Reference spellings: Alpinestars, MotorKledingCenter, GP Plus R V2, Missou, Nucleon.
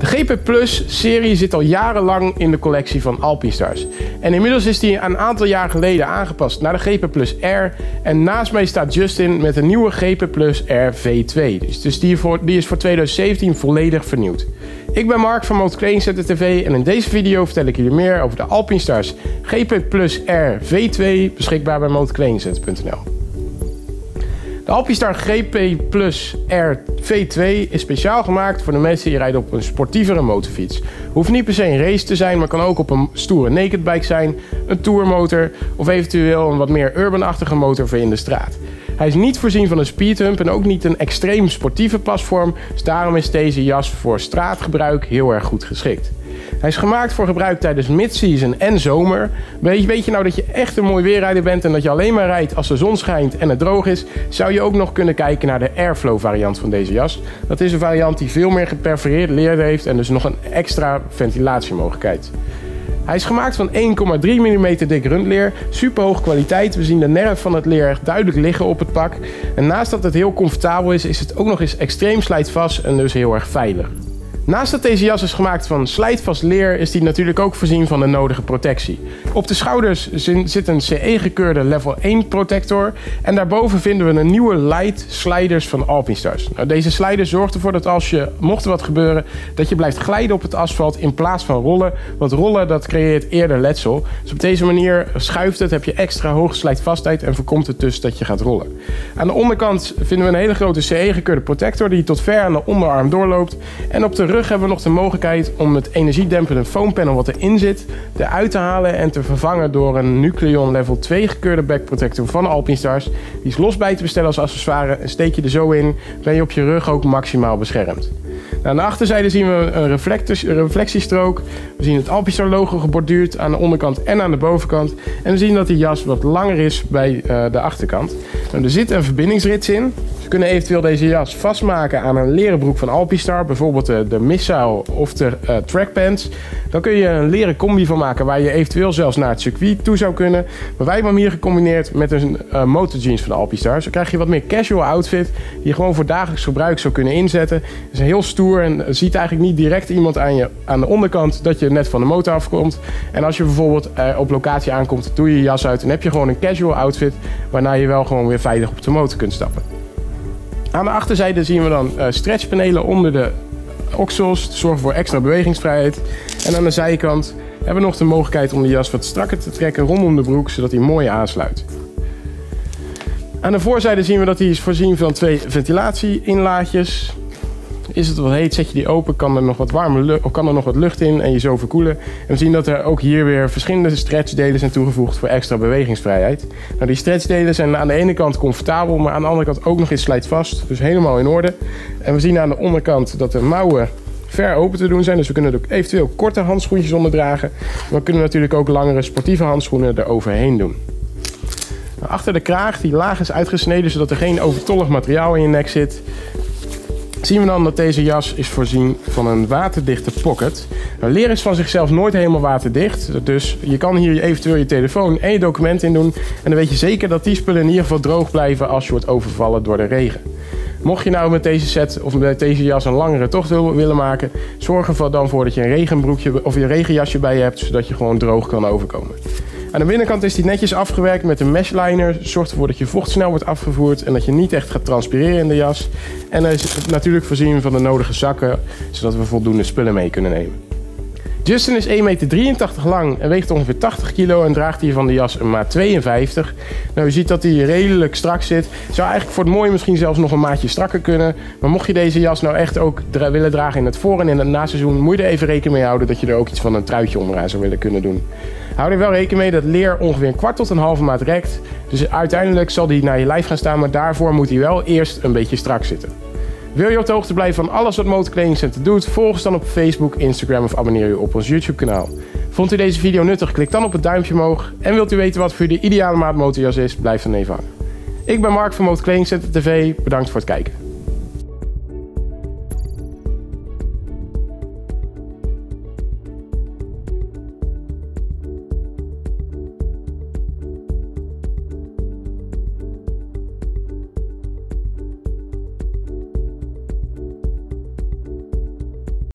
De GP Plus serie zit al jarenlang in de collectie van Alpinestars. En inmiddels is die een aantal jaar geleden aangepast naar de GP Plus R. En naast mij staat Justin met een nieuwe GP Plus R V2. Dus die is voor 2017 volledig vernieuwd. Ik ben Mark van MotorKledingCenter TV en in deze video vertel ik jullie meer over de Alpinestars GP Plus R V2, beschikbaar bij MotorKledingCenter.nl. De Alpinestar GP Plus R V2 is speciaal gemaakt voor de mensen die rijden op een sportievere motorfiets. Hoeft niet per se een race te zijn, maar kan ook op een stoere nakedbike zijn, een tourmotor of eventueel een wat meer urbanachtige motor voor in de straat. Hij is niet voorzien van een speedhump en ook niet een extreem sportieve platform, dus daarom is deze jas voor straatgebruik heel erg goed geschikt. Hij is gemaakt voor gebruik tijdens midseason en zomer. Weet je nou dat je echt een mooi weerrijder bent en dat je alleen maar rijdt als de zon schijnt en het droog is, zou je ook nog kunnen kijken naar de Airflow variant van deze jas. Dat is een variant die veel meer geperforeerd leer heeft en dus nog een extra ventilatiemogelijkheid. Hij is gemaakt van 1,3 mm dik rundleer, super hoge kwaliteit. We zien de nerf van het leer echt duidelijk liggen op het pak. En naast dat het heel comfortabel is, is het ook nog eens extreem slijtvast en dus heel erg veilig. Naast dat deze jas is gemaakt van slijtvast leer, is die natuurlijk ook voorzien van de nodige protectie. Op de schouders zit een CE-gekeurde level 1 protector en daarboven vinden we een nieuwe light sliders van Alpinestars. Nou, deze sliders zorgt ervoor dat als je, mocht er wat gebeuren, dat je blijft glijden op het asfalt in plaats van rollen, want rollen dat creëert eerder letsel. Dus op deze manier schuift het, heb je extra hoge slijtvastheid en voorkomt het dus dat je gaat rollen. Aan de onderkant vinden we een hele grote CE-gekeurde protector die tot ver aan de onderarm doorloopt en op de rug hebben we nog de mogelijkheid om het energiedempende foampanel wat erin zit eruit te halen en te vervangen door een Nucleon level 2 gekeurde backprotector van Alpinestars. Die is los bij te bestellen als accessoire en steek je er zo in, ben je op je rug ook maximaal beschermd. Nou, aan de achterzijde zien we een reflectiestrook. We zien het Alpinestar logo geborduurd aan de onderkant en aan de bovenkant. En we zien dat die jas wat langer is bij de achterkant. Nou, er zit een verbindingsrits in. Ze kunnen eventueel deze jas vastmaken aan een leren broek van Alpinestar. Bijvoorbeeld de Missou of de trackpants. Dan kun je een leren combi van maken waar je eventueel zelfs naar het circuit toe zou kunnen. Maar wij hebben hem hier gecombineerd met een motorjeans van Alpinestar. Zo krijg je wat meer casual outfit die je gewoon voor dagelijks gebruik zou kunnen inzetten. Het is een heel stoer en ziet eigenlijk niet direct iemand aan de onderkant dat je net van de motor afkomt. En als je bijvoorbeeld op locatie aankomt, doe je je jas uit en heb je gewoon een casual outfit waarna je wel gewoon weer veilig op de motor kunt stappen. Aan de achterzijde zien we dan stretchpanelen onder de oksels, zorgen voor extra bewegingsvrijheid. En aan de zijkant hebben we nog de mogelijkheid om de jas wat strakker te trekken rondom de broek, zodat hij mooi aansluit. Aan de voorzijde zien we dat hij is voorzien van 2 ventilatie-inlaatjes. Is het wat heet, zet je die open, kan er nog wat lucht in en je zo verkoelen. En we zien dat er ook hier weer verschillende stretchdelen zijn toegevoegd voor extra bewegingsvrijheid. Nou, die stretchdelen zijn aan de ene kant comfortabel, maar aan de andere kant ook nog eens slijtvast. Dus helemaal in orde. En we zien aan de onderkant dat de mouwen ver open te doen zijn. Dus we kunnen er ook eventueel korte handschoentjes onder dragen. Maar we kunnen natuurlijk ook langere sportieve handschoenen eroverheen doen. Nou, achter de kraag, die laag is uitgesneden, zodat er geen overtollig materiaal in je nek zit, zien we dan dat deze jas is voorzien van een waterdichte pocket. Nou, leer is van zichzelf nooit helemaal waterdicht, dus je kan hier eventueel je telefoon en je document in doen. En dan weet je zeker dat die spullen in ieder geval droog blijven als je wordt overvallen door de regen. Mocht je nou met deze set of met deze jas een langere tocht willen maken, zorg er dan voor dat je een regenbroekje of je regenjasje bij je hebt, zodat je gewoon droog kan overkomen. Aan de binnenkant is die netjes afgewerkt met een meshliner. Zorgt ervoor dat je vocht snel wordt afgevoerd en dat je niet echt gaat transpireren in de jas. En hij is natuurlijk voorzien van de nodige zakken, zodat we voldoende spullen mee kunnen nemen. Justin is 1,83 meter lang en weegt ongeveer 80 kilo en draagt hiervan de jas een maat 52. Nou, je ziet dat hij redelijk strak zit. Zou eigenlijk voor het mooie misschien zelfs nog een maatje strakker kunnen. Maar mocht je deze jas nou echt ook willen dragen in het voor- en in het naseizoen, moet je er even rekening mee houden dat je er ook iets van een truitje onderaan zou willen kunnen doen. Hou er wel rekening mee dat leer ongeveer een kwart tot een halve maat rekt. Dus uiteindelijk zal die naar je lijf gaan staan, maar daarvoor moet hij wel eerst een beetje strak zitten. Wil je op de hoogte blijven van alles wat MotorKledingCenter doet? Volg ons dan op Facebook, Instagram of abonneer je op ons YouTube kanaal. Vond u deze video nuttig? Klik dan op het duimpje omhoog. En wilt u weten wat voor u de ideale maat motorjas is? Blijf dan even hangen. Ik ben Mark van MotorKledingCenter TV. Bedankt voor het kijken.